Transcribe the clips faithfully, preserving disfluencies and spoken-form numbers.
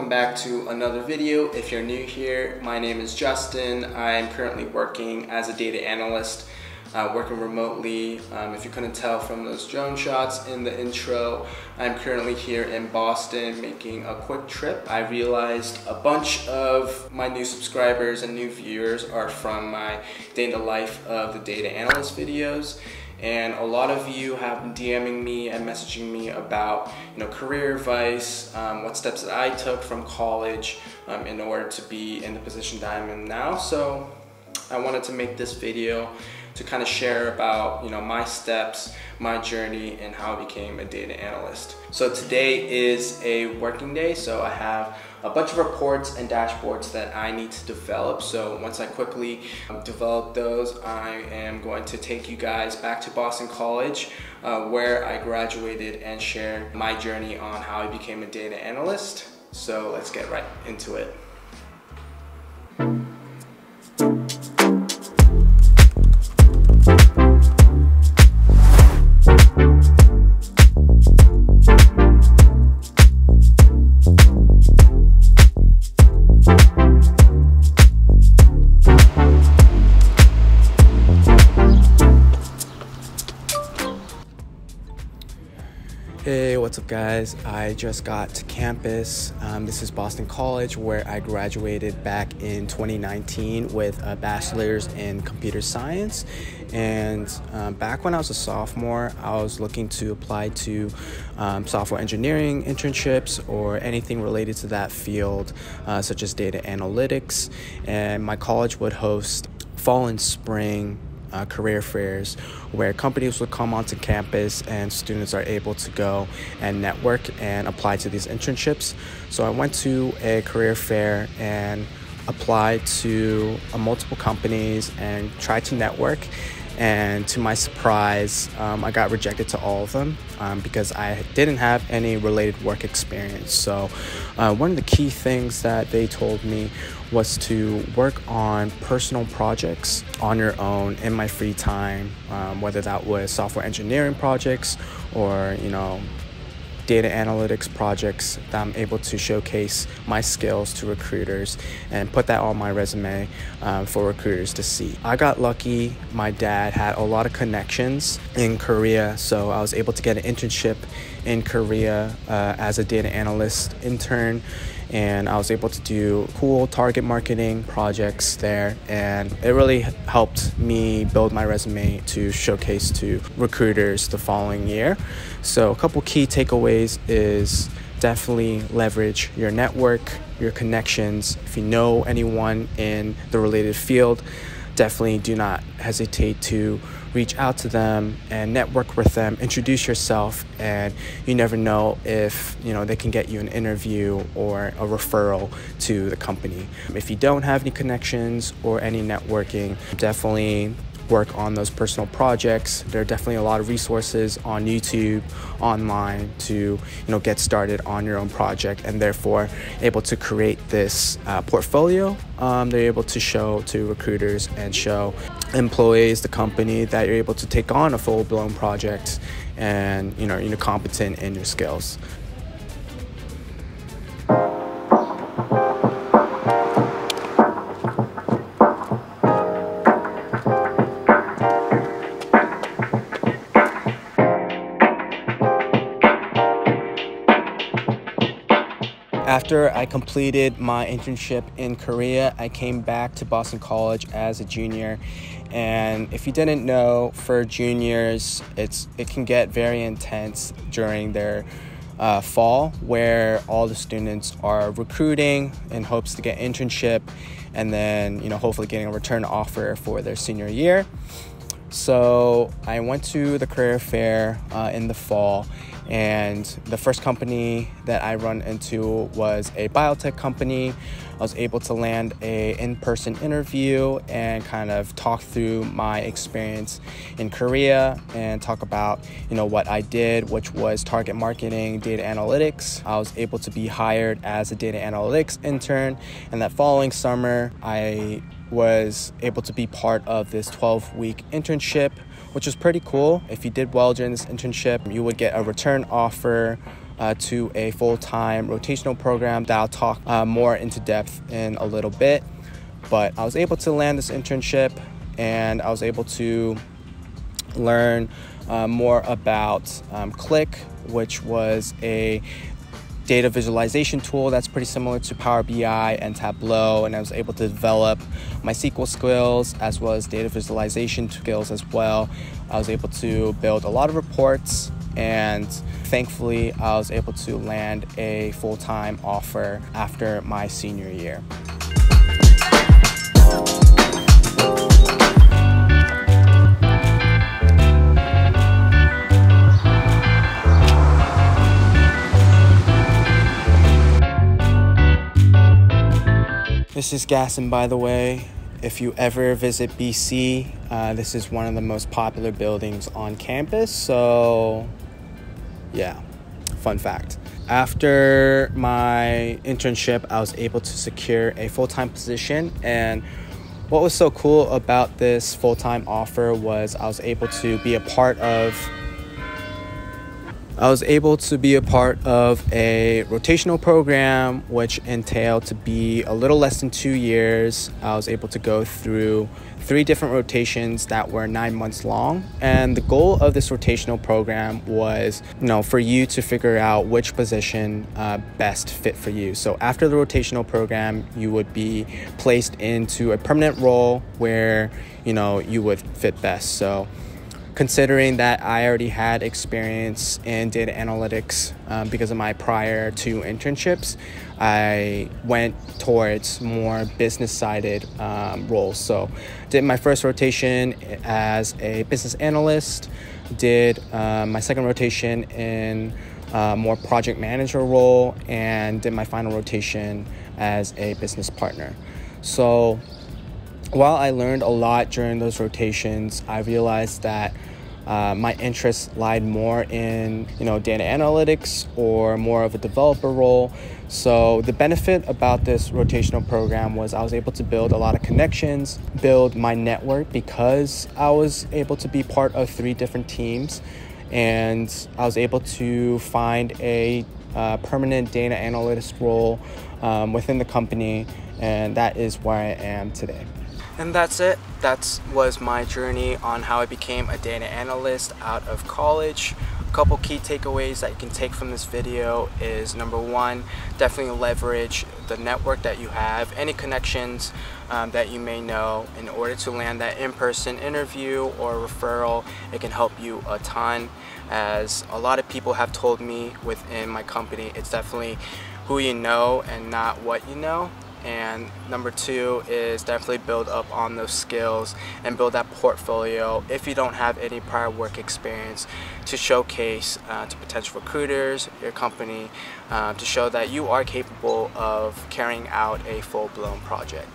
welcome back to another video. If you're new here, my name is Justin. I'm currently working as a data analyst, uh, working remotely. Um, if you couldn't tell from those drone shots in the intro, I'm currently here in Boston making a quick trip. I realized a bunch of my new subscribers and new viewers are from my Day in the Life of the Data Analyst videos. And a lot of you have been DMing me and messaging me about, you know, career advice, um, what steps that I took from college um, in order to be in the position that I'm in now. So I wanted to make this video to kind of share about, you know, my steps, my journey, and how I became a data analyst. So today is a working day, so I have a bunch of reports and dashboards that I need to develop. So once I quickly develop those, I am going to take you guys back to Boston College, uh, where I graduated, and share my journey on how I became a data analyst. So let's get right into it. Hey, what's up guys? I just got to campus. Um, this is Boston College, where I graduated back in twenty nineteen with a bachelor's in computer science. And um, back when I was a sophomore, I was looking to apply to um, software engineering internships or anything related to that field, uh, such as data analytics. And my college would host fall and spring Uh, career fairs, where companies would come onto campus and students are able to go and network and apply to these internships. So I went to a career fair and applied to uh, multiple companies and tried to network. And to my surprise, um, I got rejected to all of them um, because I didn't have any related work experience. So uh, one of the key things that they told me was to work on personal projects on your own in my free time, um, whether that was software engineering projects or, you know, data analytics projects that I'm able to showcase my skills to recruiters and put that on my resume um, for recruiters to see. I got lucky. My dad had a lot of connections in Korea, so I was able to get an internship in Korea uh, as a data analyst intern, and I was able to do cool target marketing projects there, and it really helped me build my resume to showcase to recruiters the following year. So a couple key takeaways is definitely leverage your network, your connections. If you know anyone in the related field, definitely do not hesitate to reach out to them and network with them, introduce yourself, and you never know if, you know, they can get you an interview or a referral to the company. If you don't have any connections or any networking, definitely work on those personal projects. There are definitely a lot of resources on YouTube, online, to, you know, get started on your own project, and therefore able to create this uh, portfolio. Um, they're able to show to recruiters and show employees, the company, that you're able to take on a full-blown project, and, you know, you're competent in your skills. After I completed my internship in Korea, I came back to Boston College as a junior. And if you didn't know, for juniors, it's it can get very intense during their uh, fall, where all the students are recruiting in hopes to get internship, and then, you know, hopefully getting a return offer for their senior year. So I went to the career fair uh, in the fall, and the first company that I run into was a biotech company. I was able to land a in-person interview and kind of talk through my experience in Korea and talk about, you know, what I did, which was target marketing, data analytics. I was able to be hired as a data analytics intern, and that following summer, I was able to be part of this twelve week internship, which was pretty cool. If you did well during this internship, you would get a return offer uh, to a full-time rotational program that I'll talk uh, more into depth in a little bit. But I was able to land this internship, and I was able to learn uh, more about um, Qlik, which was a data visualization tool that's pretty similar to Power B I and Tableau, and I was able to develop my S Q L skills as well as data visualization skills as well. I was able to build a lot of reports, and thankfully I was able to land a full-time offer after my senior year. This is Gasson, by the way. If you ever visit B C, uh, this is one of the most popular buildings on campus. So yeah, fun fact. After my internship, I was able to secure a full-time position. And what was so cool about this full-time offer was I was able to be a part of I was able to be a part of a rotational program, which entailed to be a little less than two years. I was able to go through three different rotations that were nine months long. And the goal of this rotational program was, you know, for you to figure out which position uh, best fit for you. So after the rotational program, you would be placed into a permanent role where, you know, you would fit best. So considering that I already had experience in data analytics um, because of my prior two internships, I went towards more business-sided um, roles. So did my first rotation as a business analyst, did uh, my second rotation in a more project manager role, and did my final rotation as a business partner. So while I learned a lot during those rotations, I realized that uh, my interests lied more in, you know, data analytics or more of a developer role. So the benefit about this rotational program was I was able to build a lot of connections, build my network, because I was able to be part of three different teams, and I was able to find a uh, permanent data analyst role um, within the company, and that is where I am today. And that's it. That was my journey on how I became a data analyst out of college. A couple key takeaways that you can take from this video is, number one, definitely leverage the network that you have, any connections um, that you may know, in order to land that in-person interview or referral. It can help you a ton. As a lot of people have told me within my company, it's definitely who you know and not what you know. And number two is definitely build up on those skills and build that portfolio if you don't have any prior work experience, to showcase uh, to potential recruiters, your company, uh, to show that you are capable of carrying out a full-blown project.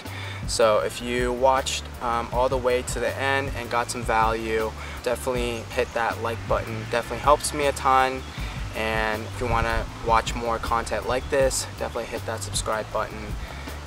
So if you watched um, all the way to the end and got some value, definitely hit that like button. Definitely helps me a ton. And if you want to watch more content like this, definitely hit that subscribe button.